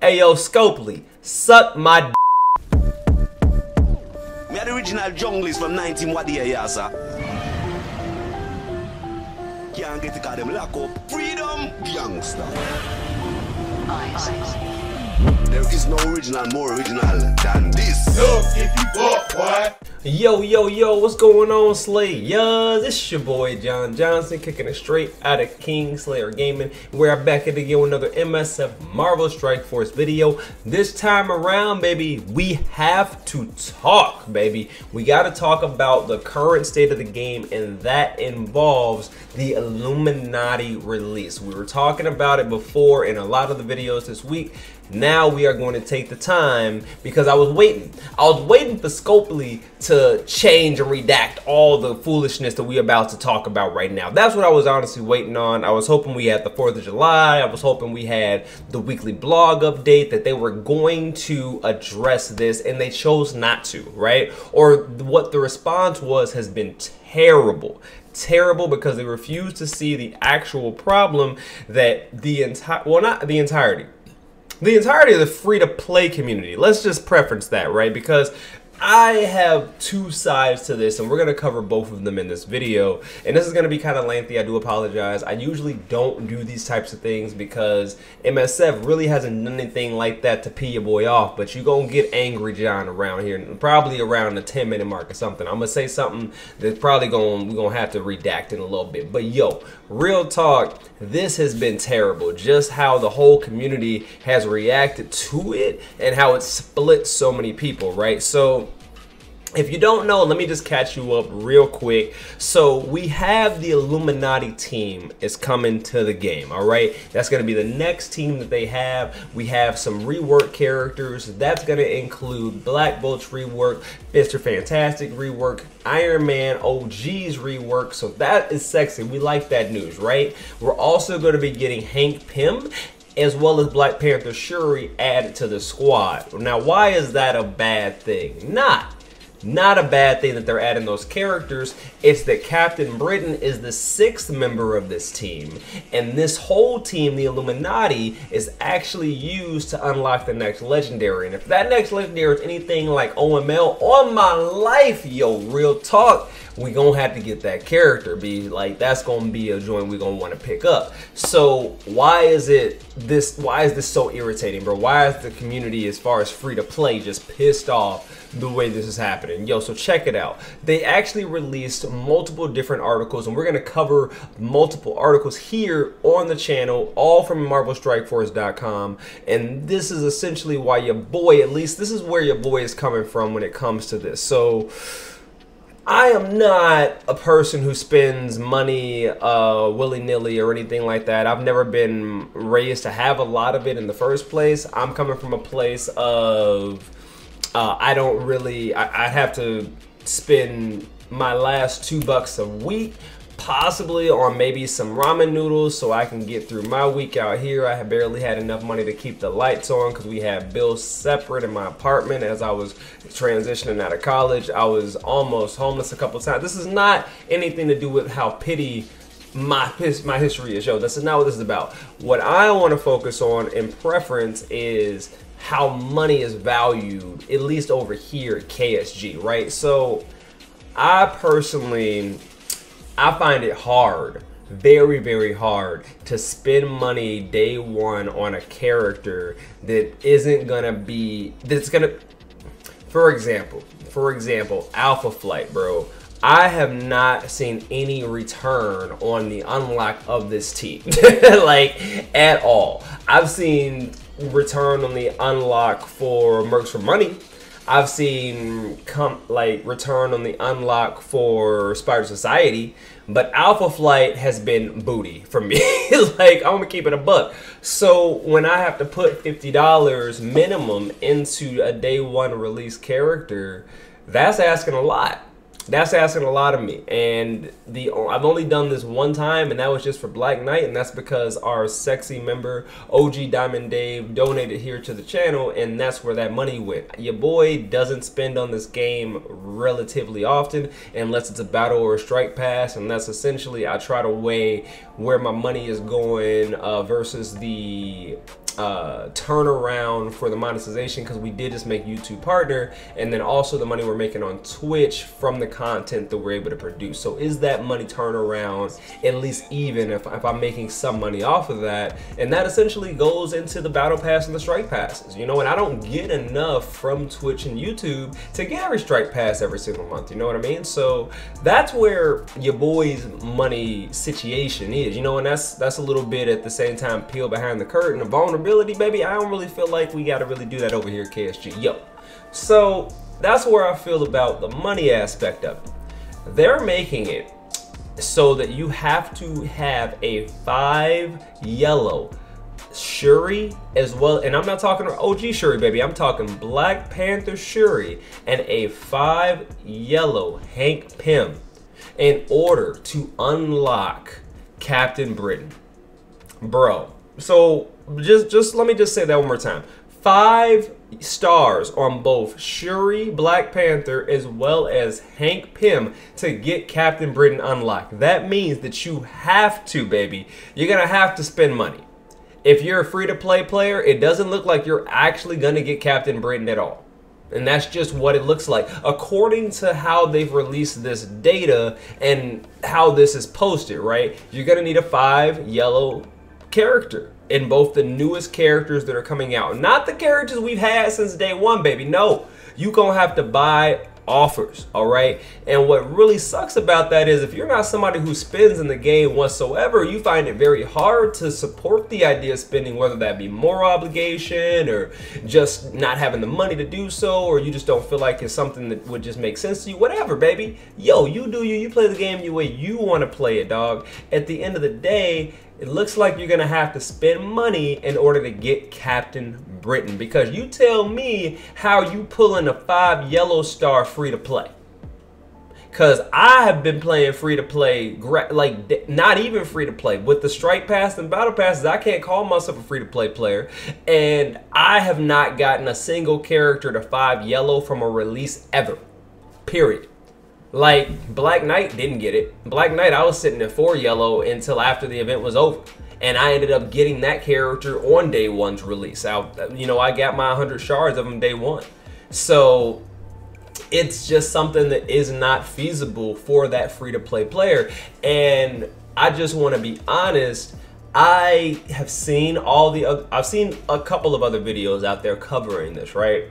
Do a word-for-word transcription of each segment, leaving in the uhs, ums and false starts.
Ayo, Scopely, suck my d. We are the original junglist from nineteen what year, yeah, sir. Can't get to call them lock up. Freedom, youngster. There is no original more original than this. Look if you walk, boy. Yo, yo, yo, what's going on, Slayers? It's your boy, Jon Johnson, kicking it straight out of Kingslayer Gaming. We're back at again with another M S F Marvel Strike Force video. This time around, baby, we have to talk, baby. We got to talk about the current state of the game, and that involves the Illuminati release. We were talking about it before in a lot of the videos this week. Now we are going to take the time, because I was waiting. I was waiting for Scopely to change and redact all the foolishness that we're about to talk about right now. That's what I was honestly waiting on. I was hoping we had the fourth of July. I was hoping we had the weekly blog update, that they were going to address this, and they chose not to, right? Or what the response was has been terrible. Terrible, because they refused to see the actual problem that the entire, well, not the entirety. The entirety of the free-to-play community. Let's just preference that, right? Because I have two sides to this, and we're going to cover both of them in this video. And this is going to be kind of lengthy. I do apologize. I usually don't do these types of things because M S F really hasn't done anything like that to pee your boy off. But you're going to get angry, John, around here. Probably around the ten-minute mark or something. I'm going to say something that's probably going we're going to have to redact in a little bit. But, yo, real talk. This has been terrible, just how the whole community has reacted to it and how it split so many people, right? So if you don't know, let me just catch you up real quick. So we have the Illuminati team is coming to the game, all right? That's going to be the next team that they have. We have some rework characters. That's going to include Black Bolt's rework, Mr Fantastic rework, Iron Man O G's rework. So that is sexy. We like that news, right? We're also going to be getting Hank Pym, as well as Black Panther Shuri, added to the squad. Now, why is that a bad thing? Not. Not a bad thing that they're adding those characters. It's that Captain Britain is the sixth member of this team, and this whole team, the Illuminati, is actually used to unlock the next legendary. And if that next legendary is anything like O M L, on my life, yo, real talk, we gonna have to get that character. Be like, that's gonna be a joint we gonna want to pick up. So why is it this? Why is this so irritating, bro? Why is the community, as far as free to play, just pissed off the way this is happening? Yo, so check it out. They actually released multiple different articles, and we're going to cover multiple articles here on the channel, all from Marvel Strike Force dot com. And this is essentially why your boy, at least this is where your boy is coming from when it comes to this. So I am not a person who spends money uh, willy-nilly or anything like that. I've never been raised to have a lot of it in the first place. I'm coming from a place of Uh, I don't really, I, I have to spend my last two bucks a week, possibly, on maybe some ramen noodles so I can get through my week out here. I have barely had enough money to keep the lights on because we had bills separate in my apartment as I was transitioning out of college. I was almost homeless a couple times. This is not anything to do with how pity my my history is. Yo, this is not what this is about. What I want to focus on in preference is how money is valued, at least over here at K S G, right? So I personally, I find it hard, very, very hard to spend money day one on a character that isn't gonna be, that's gonna, for example, for example, Alpha Flight, bro. I have not seen any return on the unlock of this team, like, at all. I've seen return on the unlock for Mercs for Money. I've seen come like return on the unlock for Spider Society, but Alpha Flight has been booty for me. Like, I'm gonna keep it a buck. So when I have to put fifty dollars minimum into a day one release character, that's asking a lot. That's asking a lot of me, and the I've only done this one time, and that was just for Black Knight, and that's because our sexy member, O G Diamond Dave, donated here to the channel, and that's where that money went. Your boy doesn't spend on this game relatively often, unless it's a battle or a strike pass, and that's essentially, I try to weigh where my money is going uh, versus the uh, turnaround for the monetization, because we did just make YouTube partner, and then also the money we're making on Twitch from the content that we're able to produce. So is that money turnaround at least even if, if I'm making some money off of that? And that essentially goes into the battle pass and the strike passes, you know, and I don't get enough from Twitch and YouTube to get every strike pass every single month, you know what I mean? So that's where your boy's money situation is, you know, and that's that's a little bit at the same time peel behind the curtain, a vulnerability, baby. I don't really feel like we gotta really do that over here, K S G, yo. So that's where I feel about the money aspect of it. They're making it so that you have to have a five yellow Shuri as well, and I'm not talking O G Shuri, baby, I'm talking Black Panther Shuri and a five yellow Hank Pym in order to unlock Captain Britain, bro. So just just let me just say that one more time. Five stars on both Shuri, Black Panther, as well as Hank Pym to get Captain Britain unlocked. That means that you have to, baby, you're gonna have to spend money. If you're a free-to-play player, it doesn't look like you're actually gonna get Captain Britain at all. And that's just what it looks like, according to how they've released this data and how this is posted, right? You're gonna need a five yellow character in both the newest characters that are coming out. Not the characters we've had since day one, baby. No, you're gonna have to buy offers, all right? And what really sucks about that is if you're not somebody who spends in the game whatsoever, you find it very hard to support the idea of spending, whether that be more obligation or just not having the money to do so, or you just don't feel like it's something that would just make sense to you, whatever, baby. Yo, you do you, you play the game the way you want to play it, dog. At the end of the day, it looks like you're gonna have to spend money in order to get Captain Britain, because you tell me how you pulling a five yellow star free to play. Cause I have been playing free to play, like not even free to play, with the strike pass and battle passes, I can't call myself a free to play player, and I have not gotten a single character to five yellow from a release ever, period. Like Black Knight didn't get it. Black Knight, I was sitting at four yellow until after the event was over, and I ended up getting that character on day one's release. I, you know, I got my one hundred shards of them day one. So it's just something that is not feasible for that free-to-play player. And I just want to be honest. I have seen all the other, I've seen a couple of other videos out there covering this, right?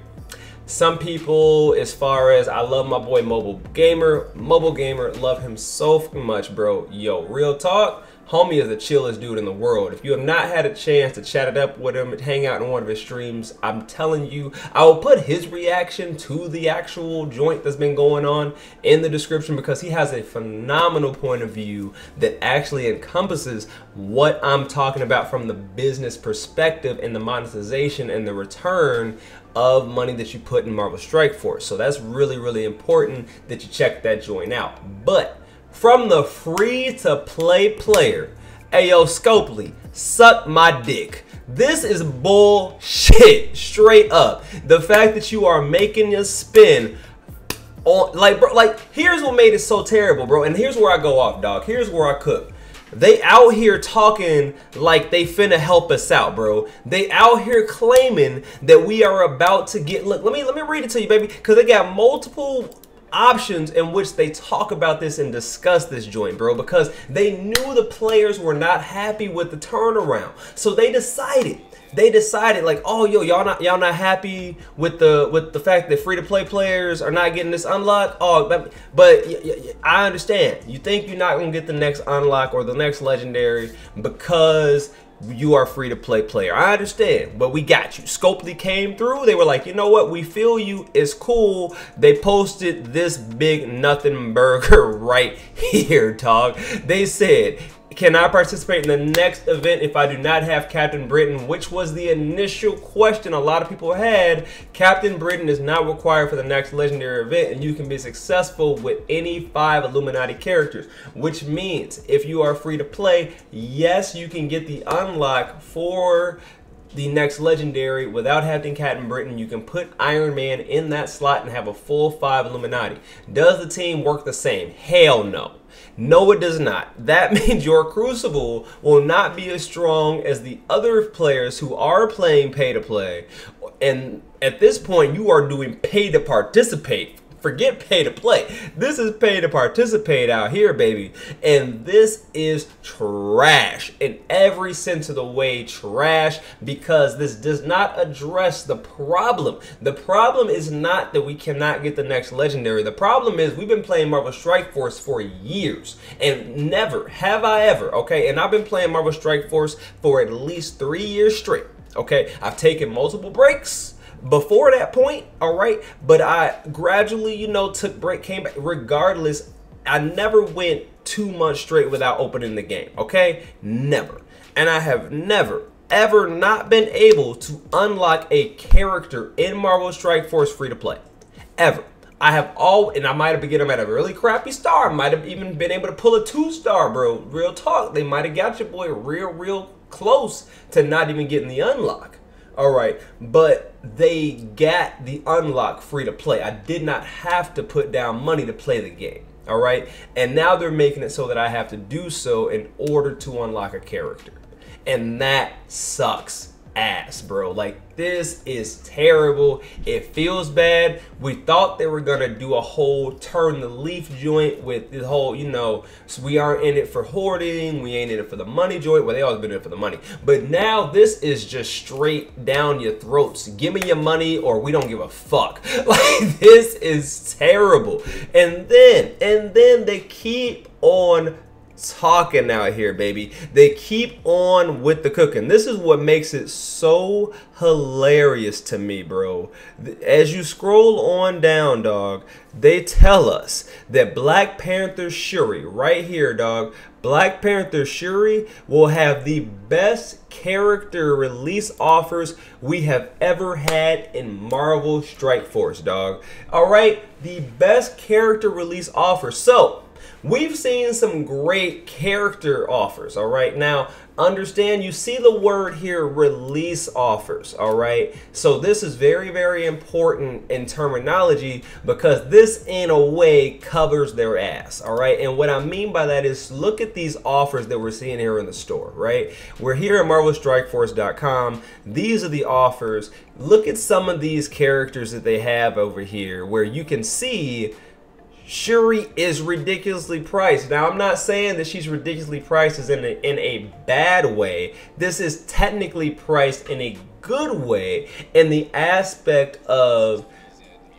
Some people, as far as, I love my boy Mobile Gamer. Mobile Gamer, love him so much, bro. Yo, real talk, homie is the chillest dude in the world. If you have not had a chance to chat it up with him, hang out in one of his streams, I'm telling you, I will put his reaction to the actual joint that's been going on in the description, because he has a phenomenal point of view that actually encompasses what I'm talking about from the business perspective and the monetization and the return of money that you put in Marvel Strike Force. So that's really, really important that you check that joint out. But from the free to play player, ayo Scopely, suck my dick. This is bullshit, straight up. The fact that you are making your spin on, like, bro, like, here's what made it so terrible, bro. And here's where I go off, dog. Here's where I cook. They out here talking like they finna help us out, bro. They out here claiming that we are about to get, look, let me let me read it to you, baby, because they got multiple options in which they talk about this and discuss this joint, bro, because they knew the players were not happy with the turnaround. So they decided, they decided like, oh, yo, y'all not y'all not happy with the with the fact that free-to-play players are not getting this unlock. Oh, but, but I understand. You think you're not gonna get the next unlock or the next legendary because you are free-to-play player. I understand, but we got you. Scopely came through. They were like, you know what? We feel you. It's cool. They posted this big nothing burger right here, dog. They said, can I participate in the next event if I do not have Captain Britain? Which was the initial question a lot of people had. Captain Britain is not required for the next legendary event, and you can be successful with any five Illuminati characters, which means if you are free to play, yes, you can get the unlock for the next legendary without having Captain Britain. You can put Iron Man in that slot and have a full five Illuminati. Does the team work the same? Hell no. No, it does not. That means your Crucible will not be as strong as the other players who are playing pay-to-play. And at this point, you are doing pay-to-participate. Forget pay-to-play. This is pay-to-participate out here, baby. And this is trash in every sense of the way, trash, because this does not address the problem. The problem is not that we cannot get the next legendary. The problem is we've been playing Marvel Strike Force for years, and never have I ever, okay, and I've been playing Marvel Strike Force for at least three years straight, okay? I've taken multiple breaks before that point, all right, but I gradually, you know, took break, came back. Regardless, I never went two months straight without opening the game, okay? Never. And I have never ever not been able to unlock a character in Marvel Strike Force free to play, ever. I have all, and I might have been getting them at a really crappy star. I might have even been able to pull a two star, bro. Real talk, they might have got your boy real, real close to not even getting the unlock. All right, but they got the unlock free to play. I did not have to put down money to play the game, all right? And now they're making it so that I have to do so in order to unlock a character. And that sucks ass, bro. Like, this is terrible. It feels bad. We thought they were gonna do a whole turn the leaf joint with the whole, you know, so we aren't in it for hoarding, we ain't in it for the money joint. Well, they always been in it for the money, but now this is just straight down your throats. Give me your money or we don't give a fuck. Like, this is terrible. And then and then they keep on talking out here, baby. They keep on with the cooking. This is what makes it so hilarious to me, bro. As you scroll on down, dog, they tell us that Black Panther Shuri, right here, dog, Black Panther Shuri will have the best character release offers we have ever had in Marvel Strike Force, dog. All right, the best character release offer. So we've seen some great character offers, all right? Now, understand, you see the word here, release offers, all right? So this is very, very important in terminology because this, in a way, covers their ass, all right? And what I mean by that is look at these offers that we're seeing here in the store, right? We're here at Marvel Strike Force dot com. These are the offers. Look at some of these characters that they have over here where you can see Shuri is ridiculously priced. Now, I'm not saying that she's ridiculously priced as in a, in a bad way. This is technically priced in a good way in the aspect of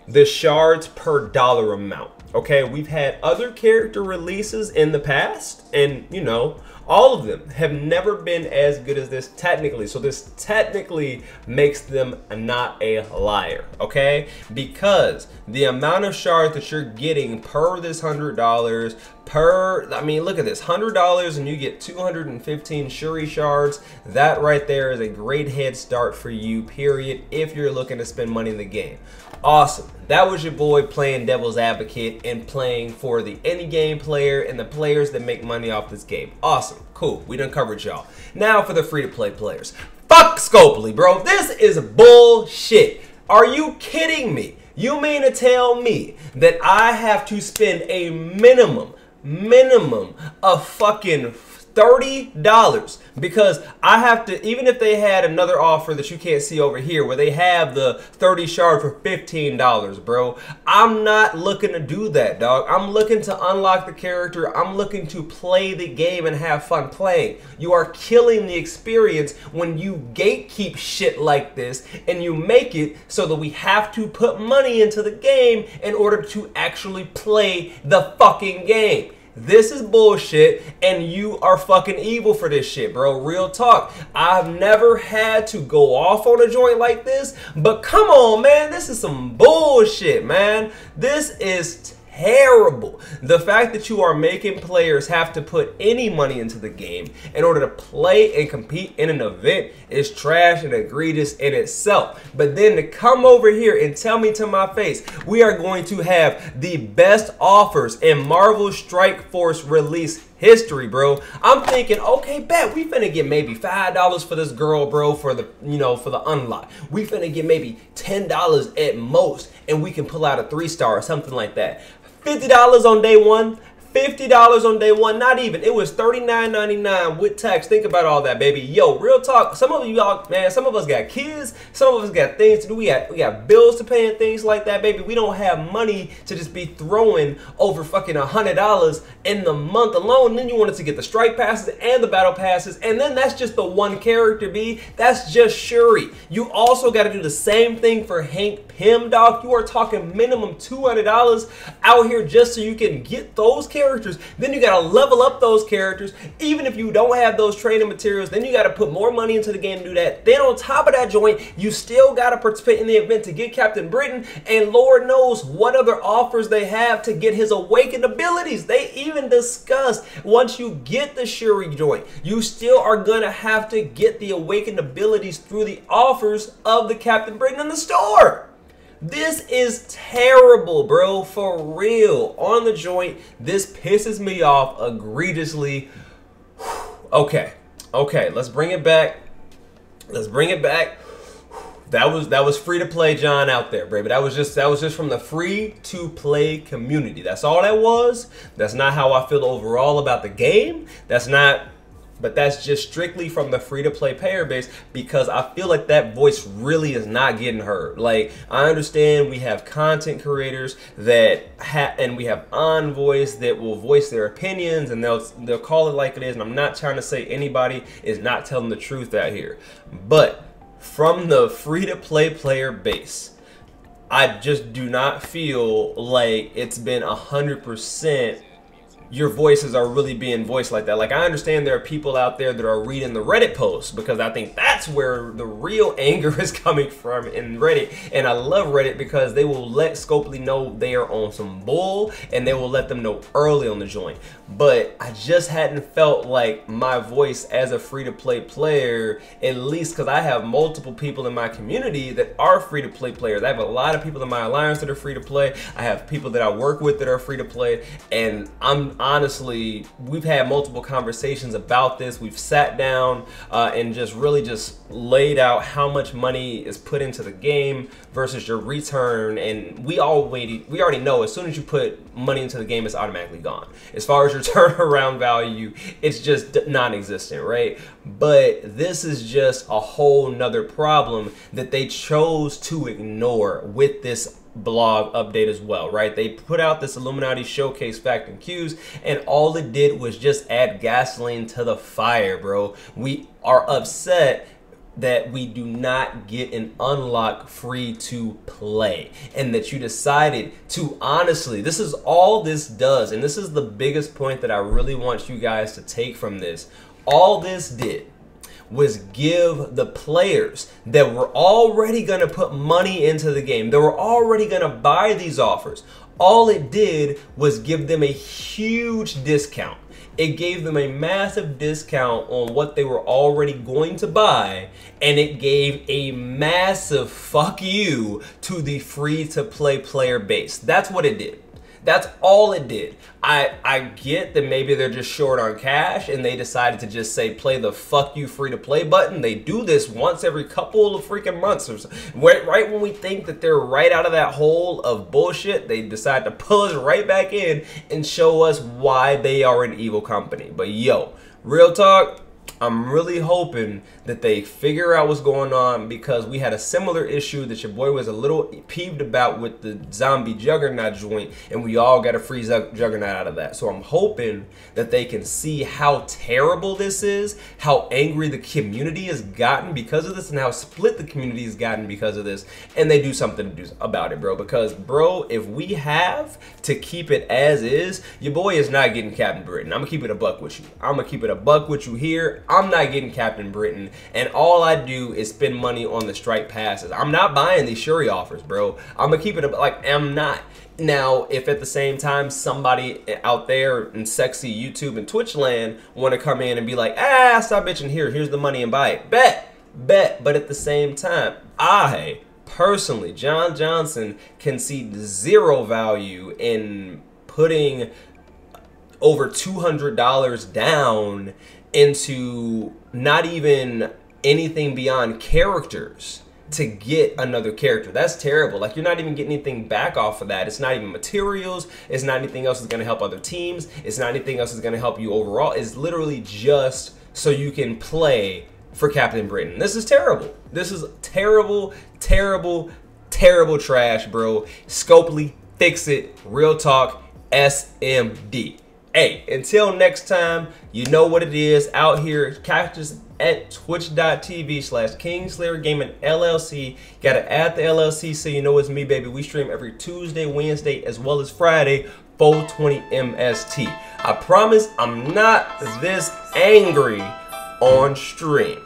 the shards per dollar amount. Okay, we've had other character releases in the past, and, you know, all of them have never been as good as this technically. So this technically makes them not a liar, okay? Because the amount of shards that you're getting per this one hundred dollars, per, I mean, look at this, one hundred dollars and you get two hundred fifteen Shuri shards. That right there is a great head start for you, period, if you're looking to spend money in the game. Awesome. That was your boy playing devil's advocate and playing for the any game player and the players that make money off this game. Awesome. Cool. We done covered y'all. Now for the free-to-play players. Fuck Scopely, bro. This is bullshit. Are you kidding me? You mean to tell me that I have to spend a minimum, minimum of fucking thirty dollars because I have to, even if they had another offer that you can't see over here where they have the thirty shard for fifteen dollars, bro, I'm not looking to do that, dog. I'm looking to unlock the character. I'm looking to play the game and have fun playing. You are killing the experience when you gatekeep shit like this and you make it so that we have to put money into the game in order to actually play the fucking game. This is bullshit, and you are fucking evil for this shit, bro. Real talk. I've never had to go off on a joint like this, but come on, man. This is some bullshit, man. This is terrible. The fact that you are making players have to put any money into the game in order to play and compete in an event is trash and egregious in itself. But then to come over here and tell me to my face, we are going to have the best offers in Marvel Strike Force release history, bro. I'm thinking, okay, bet, we finna get maybe five dollars for this girl, bro, for the, you know, for the unlock. We finna get maybe ten dollars at most, and we can pull out a three star or something like that. fifty dollars on day one. fifty dollars on day one, not even. It was thirty-nine ninety-nine with tax. Think about all that, baby. Yo, real talk. Some of y'all, man, some of us got kids. Some of us got things to do. We got, we got bills to pay and things like that, baby. We don't have money to just be throwing over fucking one hundred dollars in the month alone. And then you wanted to get the strike passes and the battle passes. And then that's just the one character, B. That's just Shuri. You also got to do the same thing for Hank Pym, dog. You are talking minimum two hundred dollars out here just so you can get those characters. Characters. Then you gotta level up those characters. Even if you don't have those training materials, then you gotta put more money into the game to do that. Then on top of that joint, you still gotta participate in the event to get Captain Britain, and Lord knows what other offers they have to get his awakened abilities. They even discussed once you get the Shuri joint, you still are gonna have to get the awakened abilities through the offers of the Captain Britain in the store. This is terrible, bro, for real. On the joint, this pisses me off egregiously. Okay, okay, let's bring it back. Let's bring it back. That was that was free to play, John, out there, baby. That was just that was just from the free to play community. That's all that was. That's not how I feel overall about the game. That's not. But that's just strictly from the free-to-play payer base, because I feel like that voice really is not getting heard. Like, I understand we have content creators that ha and we have envoys that will voice their opinions, and they'll they'll call it like it is. And I'm not trying to say anybody is not telling the truth out here, but from the free-to-play player base, I just do not feel like it's been a hundred percent. Your voices are really being voiced like that. Like, I understand there are people out there that are reading the Reddit posts, because I think that's where the real anger is coming from, in Reddit. And I love Reddit because they will let Scopely know they are on some bull, and they will let them know early on the joint. But I just hadn't felt like my voice as a free-to-play player, at least because I have multiple people in my community that are free-to-play players. I have a lot of people in my alliance that are free-to-play. I have people that I work with that are free-to-play, and I'm honestly, we've had multiple conversations about this. We've sat down uh, and just really just laid out how much money is put into the game versus your return. And we already we already know, as soon as you put money into the game, it's automatically gone. As far as your turnaround value, it's just non-existent, right? But this is just a whole nother problem that they chose to ignore with this blog update as well, right? They put out this Illuminati showcase fact and cues, and all it did was just add gasoline to the fire, bro. We are upset that we do not get an unlock free to play, and that you decided to, honestly, this is all this does, and this is the biggest point that I really want you guys to take from this. All this did was give the players that were already gonna put money into the game, that were already gonna buy these offers, all it did was give them a huge discount. It gave them a massive discount on what they were already going to buy, and it gave a massive fuck you to the free-to-play player base. That's what it did. That's all it did. I, I get that maybe they're just short on cash and they decided to just say play the fuck you free to play button. They do this once every couple of freaking months or so. Right when we think that they're right out of that hole of bullshit, they decide to pull us right back in and show us why they are an evil company. But yo, real talk, I'm really hoping that they figure out what's going on, because we had a similar issue that your boy was a little peeved about with the zombie juggernaut joint, and we all got a free juggernaut out of that. So I'm hoping that they can see how terrible this is, how angry the community has gotten because of this, and how split the community has gotten because of this, and they do something to do about it, bro. Because, bro, if we have to keep it as is, your boy is not getting Captain Britain. I'm gonna keep it a buck with you. I'm gonna keep it a buck with you here. I'm not getting Captain Britain, and all I do is spend money on the strike passes. I'm not buying these Shuri offers, bro. I'm gonna keep it like I'm not. Now, if at the same time somebody out there in sexy YouTube and Twitch land want to come in and be like, ah, stop bitching, here, here's the money and buy it. Bet, bet. But at the same time, I personally, Jon Johnson, can see zero value in putting over two hundred dollars down into not even anything beyond characters to get another character. That's terrible. Like, you're not even getting anything back off of that. It's not even materials. It's not anything else that's gonna help other teams. It's not anything else that's gonna help you overall. It's literally just so you can play for Captain Britain. This is terrible. This is terrible, terrible, terrible trash, bro. Scopely, fix it. Real talk, S M D. Hey, until next time, you know what it is out here. Catch us at twitch.tv slash Kingslayer Gaming L L C. Gotta add the L L C so you know it's me, baby. We stream every Tuesday, Wednesday, as well as Friday, four twenty M S T. I promise I'm not this angry on stream.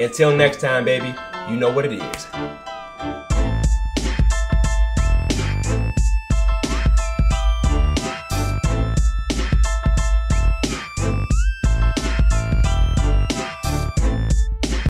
Until next time, baby, you know what it is.